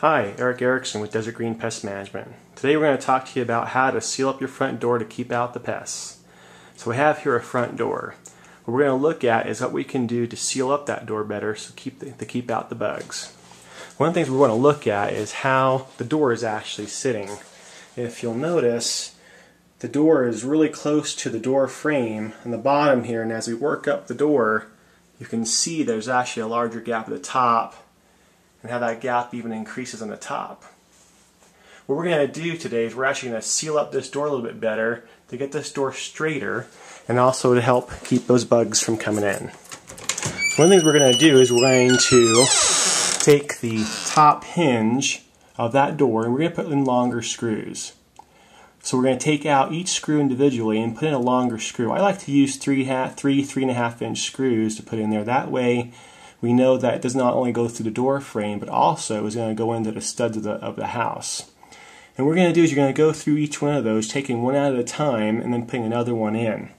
Hi, Eric Erickson with Desert Green Pest Management. Today we're going to talk to you about how to seal up your front door to keep out the pests. So we have here a front door. What we're going to look at is what we can do to seal up that door better so to keep out the bugs. One of the things we want to look at is how the door is actually sitting. If you'll notice, the door is really close to the door frame on the bottom here, and as we work up the door, you can see there's actually a larger gap at the top, and how that gap even increases on the top. What we're going to do today is we're actually going to seal up this door a little bit better to get this door straighter and also to help keep those bugs from coming in. So one of the things we're going to do is we're going to take the top hinge of that door and we're going to put in longer screws. So we're going to take out each screw individually and put in a longer screw. I like to use 3 3/2 inch screws to put in there. That way we know that it does not only go through the door frame, but also is going to go into the studs of the house. And what we're going to do is you're going to go through each one of those, taking one out at a time, and then putting another one in.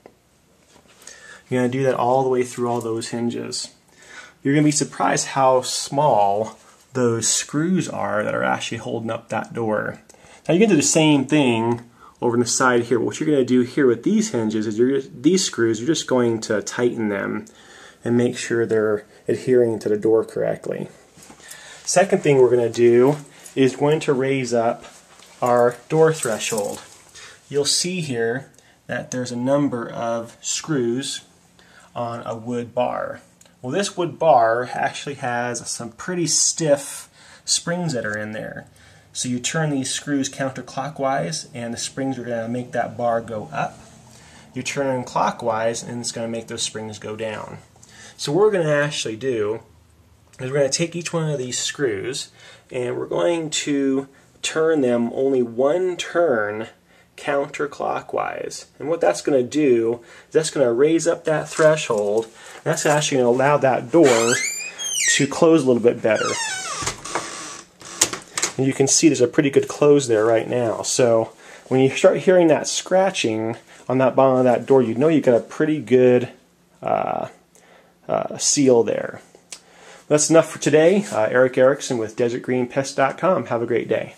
You're going to do that all the way through all those hinges. You're going to be surprised how small those screws are that are actually holding up that door. Now you can do the same thing over on the side here. What you're going to do here with these hinges is these screws, you're just going to tighten them and make sure they're adhering to the door correctly. Second thing we're going to do is we're going to raise up our door threshold. You'll see here that there's a number of screws on a wood bar. Well, this wood bar actually has some pretty stiff springs that are in there. So you turn these screws counterclockwise and the springs are going to make that bar go up. You turn them clockwise and it's going to make those springs go down. So what we're going to actually do is we're going to take each one of these screws and we're going to turn them only one turn counterclockwise. And what that's going to do is that's going to raise up that threshold. And that's actually going to allow that door to close a little bit better. And you can see there's a pretty good close there right now. So when you start hearing that scratching on that bottom of that door, you know you've got a pretty good seal there. That's enough for today. Eric Erickson with DesertGreenPest.com. Have a great day.